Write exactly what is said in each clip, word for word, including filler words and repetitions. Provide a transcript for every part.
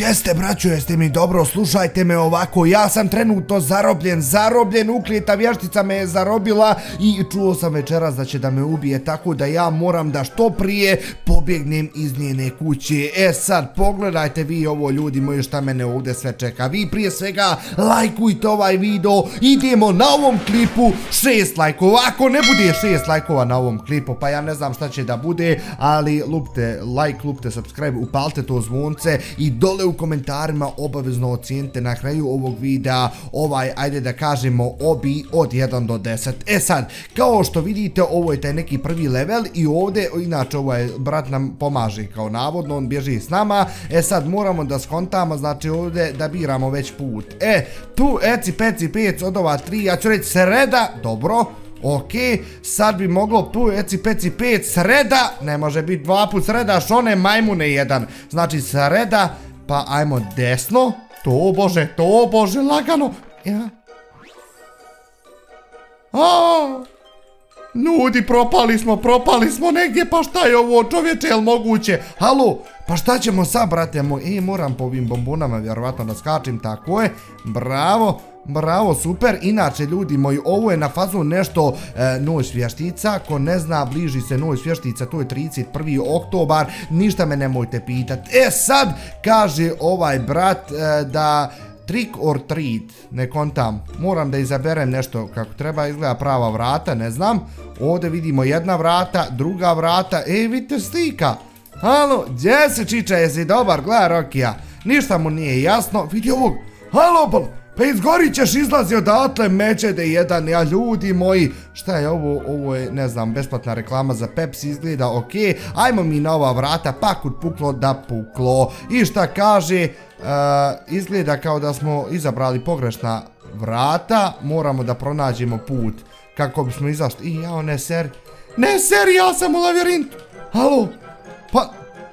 Jeste, braćo, jeste mi dobro, slušajte me ovako, ja sam trenutno zarobljen, zarobljen, uklijeta vještica me je zarobila i čuo sam večeras da će da me ubije, tako da ja moram da što prije pobjegnem iz njene kuće. E sad, pogledajte vi ovo, ljudi moji, šta mene ovdje sve čeka. Vi prije svega lajkujte ovaj video, idemo na ovom klipu šest lajkova, ako ne bude šest lajkova na ovom klipu, pa ja ne znam šta će da bude, ali lupte like, lupte subscribe, upalite to zvonce i dole u komentarima obavezno ocijenite na kraju ovog videa ovaj, ajde da kažemo, obi od jedan do deset. E sad, kao što vidite, ovo je taj neki prvi level i ovdje, inače ovaj brat nam pomaže kao navodno, on bježi s nama. E sad moramo da skontamo, znači ovdje da biramo već put. E, tu eci peci pec od ova tri, ja ću reći sreda, dobro. Ok, sad bi moglo tu eci peci pec sreda, ne može biti dva put sreda, Šone majmune jedan. Znači sreda, pa ajmo desno, to bože, to bože, lagano. Ja. Aaaa. Ljudi, propali smo, propali smo negdje, pa šta je ovo, čovječe, jel moguće? Halo, pa šta ćemo sad, brate moj? E, moram po ovim bombonama vjerovatno da skačim, tako je, bravo, bravo, super. Inače, ljudi moji, ovo je na fazu nešto noć vještica, ko ne zna, bliži se noć vještica, to je trideset prvi oktobar, ništa me nemojte pitat. E sad, kaže ovaj brat da... Trick or treat, ne kontam, moram da izaberem nešto kako treba, izgleda prava vrata, ne znam, ovdje vidimo jedna vrata, druga vrata, ej vidite slika, halo, gdje si čiča, jesi dobar, gleda Rokija, ništa mu nije jasno, vidi ovog, halo, pa izgorit ćeš, izlazi odatle, međede jedan, ja ljudi moji, šta je ovo, ovo je, ne znam, besplatna reklama za Pepsi, izgleda okej, ajmo mi na ova vrata, pa kud puklo da puklo, i šta kaže, izgleda kao da smo izabrali pogrešna vrata, moramo da pronađemo put kako bismo izašli. I jao, ne seri, ne seri, ja sam u lavirintu, halo, pa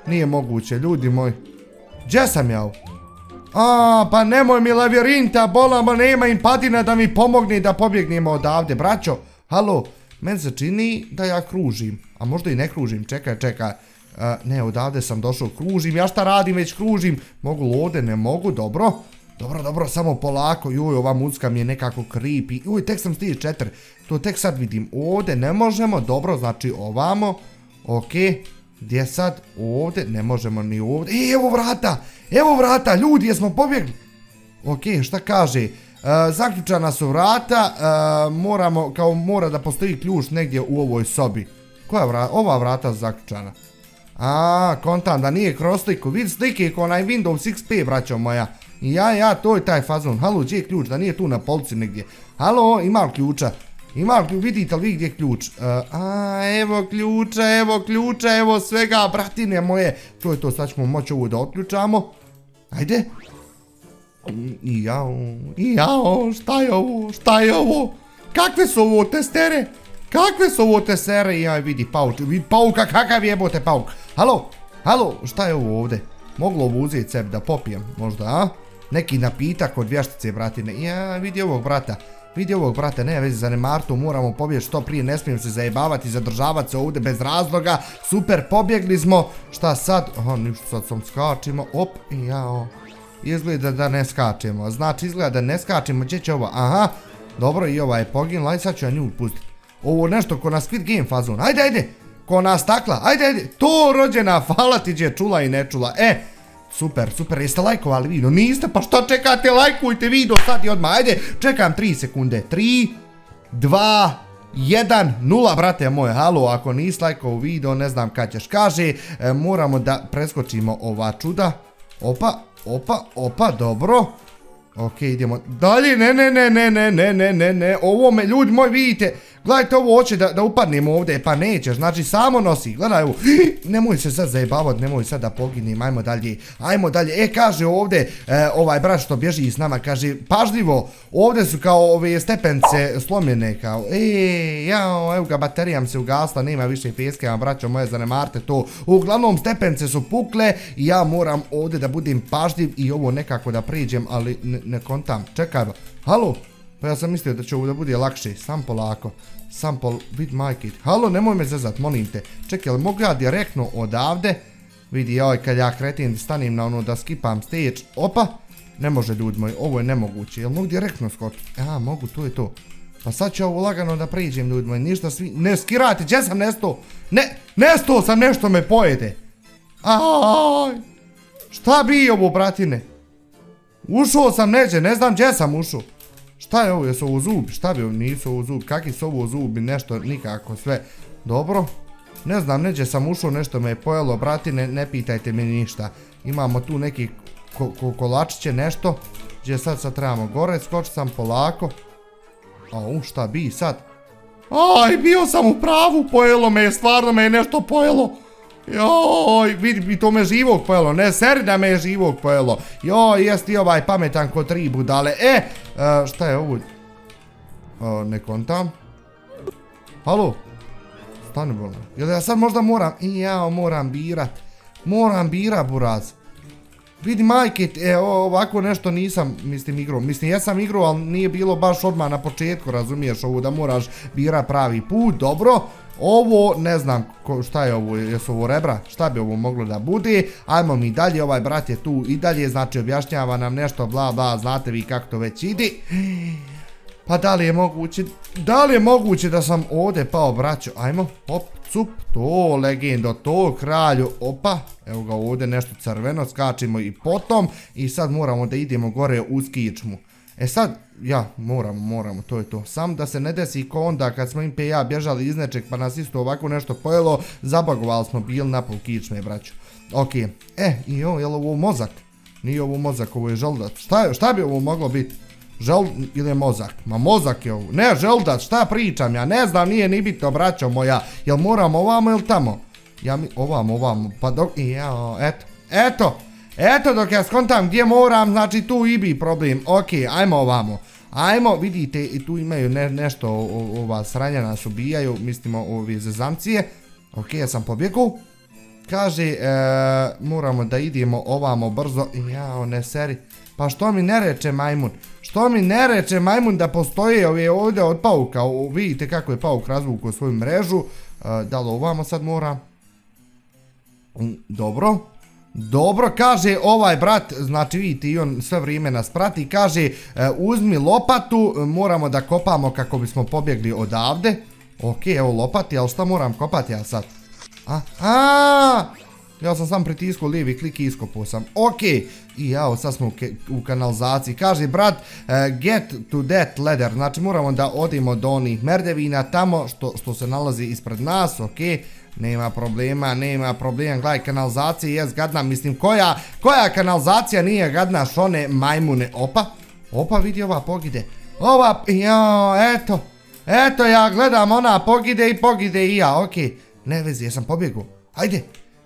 nije moguće, ljudi moji, gdje sam jao? A, pa nemoj mi lavirinta, bolama nema im padina da mi pomogne da pobjegnemo odavde, braćo, halo, meni se čini da ja kružim, a možda i ne kružim, čekaj, čekaj. Ne, odavde sam došao, kružim, ja šta radim, već kružim, mogu li ovdje, ne mogu, dobro, dobro, dobro, samo polako, juj, ova mucka mi je nekako creepy, juj, tek sam stiži četiri, to tek sad vidim, ovdje ne možemo, dobro, znači ovamo, okej, gdje sad, ovdje, ne možemo ni ovdje, e, evo vrata, evo vrata, ljudi, jesmo pobjegli, okej, šta kaže, zaključana su vrata, moramo, kao mora da postoji ključ negdje u ovoj sobi, koja vrata, ova vrata zaključana. Aaaa, kontam da nije kroz sliku, vid slike ko onaj Windows X P, braćo moja. Ja, ja, to je taj fazon, halo, gdje je ključ, da nije tu na polici negdje. Halo, ima li ključa? Ima li, vidite li vi gdje je ključ? Aaaa, evo ključa, evo ključa, evo svega, bratine moje. To je to, sad ćemo moći ovo da otključamo. Ajde. I jao, i jao, šta je ovo, šta je ovo? Kakve su ovo testere? Kakve su ovo testere? Jaj, vidi, pauk, vidi pauka, kakav jebote pauk. Halo, halo, šta je ovo ovdje? Moglo ovo uzeti sebi da popijem, možda, a? Neki napitak od vještice, bratine. Ja, vidi ovog brata, vidi ovog brata, ne vezi za Nemartu, moramo pobjeći što prije, ne smijem se zajebavati, zadržavati se ovdje bez razloga. Super, pobjegli smo, šta sad? Aha, ništa, sad sam skačimo, op, jao. Izgleda da ne skačemo, znači izgleda da ne skačemo, gdje će ovo? Aha, dobro, i ova je poginula i sad ću ja nju pustiti. Ovo nešto ko na Squid Game fazon, ajde, ajde, ko na stakla, ajde, ajde, to rođena, hvala ti dje, čula i ne čula, e, super, super, jeste lajkovali video, niste, pa što čekate, lajkujte video, sad i odmah, ajde, čekam tri sekunde, tri, dva, jedan, nula, brate moje, halo, ako niste lajkovo video, ne znam kad ćeš, kaže, moramo da preskočimo ova čuda, opa, opa, opa, dobro. Okej, idemo dalje, ne, ne, ne, ne, ne, ne, ne, ne, ne, ovo me, ljudi moji, vidite, gledajte, ovo hoće da upadnemo ovdje, pa nećeš, znači samo nosi, gledaj ovo, nemoj se sad zajebavat, nemoj sad da poginim, ajmo dalje, ajmo dalje, e, kaže ovdje, ovaj brat što bježi s nama, kaže, pažljivo, ovdje su kao ove stepence slomljene, kao, e, jao, evo ga, baterijam se ugasla, nema više peske, vam braćo moje, zanemarte to, uglavnom, stepence su pukle, i ja moram ovdje da budem pažljiv i ovo nekako da priđem, ali ne kontam, čekaj, halo, pa ja sam mislio da će ovo da bude lakše, sam polako, sam pol, vid majke, halo, nemoj me zezat, molim te, čekaj, ali mogu ja direktno odavde, Vidi, joj, kad ja kretim, stanim na ono da skipam stage. Opa, ne može, ljudi moji, ovo je nemoguće. Jel mogu direktno skočiti? A, mogu, tu je to. Pa sad ću ovo lagano da priđem, ljudi moji, ništa svi... Ne, skirate, gdje sam nesto? Ne, nesto sam, nešto me pojede. Aaaaj. Šta bi ovo, bratine? Ušao sam neđe, ne znam gdje sam ušao. Šta je ovo, jesu ovo zubi? Šta bi ovo, nisu ovo zubi, kakvi su ovo zubi, nešto, nikako, sve. Dobro. Ne znam, neđe sam ušao, nešto me je pojelo, bratine, ne pitajte mi ništa. Imamo tu neki kolačiće, nešto. Gdje sad sad trebamo gore, skočit sam polako. Au, šta bi sad? Aj, bio sam u pravu, pojelo me, stvarno me je nešto pojelo. Joj, vidi, to me živog pojelo, ne, serda me je živog pojelo. Joj, jesti ovaj pametan ko tri budale. E, šta je ovo? Ne kontam. Halo? Stani, bolno. Jel ja sad možda moram, jao, moram birat. Moram birat, buraz. Vidi, majke, ovako nešto nisam, mislim, igrao. Mislim, ja sam igrao, ali nije bilo baš odmah na početku, razumiješ ovo, da moraš birat pravi put, dobro. Ovo, ne znam šta je ovo, jesu ovo rebra, šta bi ovo moglo da bude. Ajmo mi dalje, ovaj brat je tu i dalje, znači objašnjava nam nešto, bla bla, znate vi kako to već ide. Pa da li je moguće, da li je moguće da sam ovdje pao, braćo, ajmo, hop, cup, to legendo, to kralju, opa, evo ga ovdje nešto crveno, skačimo i potom i sad moramo da idemo gore uz kičmu. E sad, ja, moramo, moramo, to je to. Sam da se ne desi ko onda kad smo Impe i ja bježali iz nečeg pa nas isto ovako nešto pojelo, zabagovali smo, bili napol kičme, braću. Okej, e, i ovo, je li ovo mozak? Nije ovo mozak, ovo je želudac. Šta bi ovo moglo biti? Želud ili je mozak? Ma mozak je ovo. Ne, želudac, šta pričam ja? Ne znam, nije ni bitno, braćo moja. Jel moramo ovamo ili tamo? Ja mi, ovamo, ovamo, pa dok, jao, eto, eto. Eto, dok ja skontam gdje moram, znači tu i bi problem. Okej, ajmo ovamo. Ajmo, vidite, i tu imaju nešto, ova sranja nas ubijaju, mislimo ove zezamcije. Okej, ja sam pobjegao. Kaže, moramo da idemo ovamo brzo. Jao, ne seri. Pa što mi ne reče majmun? Što mi ne reče majmun da postoje ove ovdje od pauka? Vidite kako je pauk razvukao svoju mrežu. Da li ovamo sad moram? Dobro. Dobro, kaže ovaj brat, znači vidite i on sve vrijeme nas prati, kaže uzmi lopatu, moramo da kopamo kako bismo pobjegli odavde. Okej, evo lopati, ali šta moram kopati ja sad? Aha, ja sam sam pritiskao lijevi klik i iskopao sam. Okej, i jao, sad smo u kanalizaciji. Kaže brat, get to that ladder, znači moramo da odimo do onih merdevina tamo što se nalazi ispred nas, okej. Nema problema, nema problema, gledaj, kanalizacija je gadna, mislim, koja, koja kanalizacija nije gadna, Šone, majmune, opa, opa, vidi ova pogide, ova, jo, eto, eto, ja gledam, ona pogide i pogide i ja, okej, ne vezi, jesam pobjegao, ajde,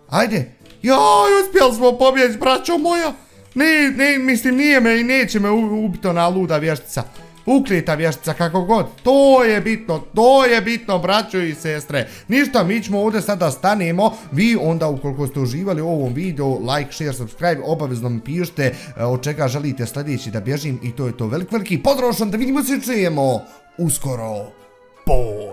ajde, joj, uspjeli smo pobjeći, braćo moja, ne, ne, mislim, nije me i neće me ubiti ona luda vještica. Uklita vještica kako god, to je bitno, to je bitno, braćo i sestre. Ništa, mi ćemo ovdje sada stanemo. Vi onda ukoliko ste uživali u ovom videu, like, share, subscribe, obavezno mi pišite od čega želite sljedeći da bježim i to je to. Veliki, veliki podrošan, da vidimo se čujemo uskoro. Boj!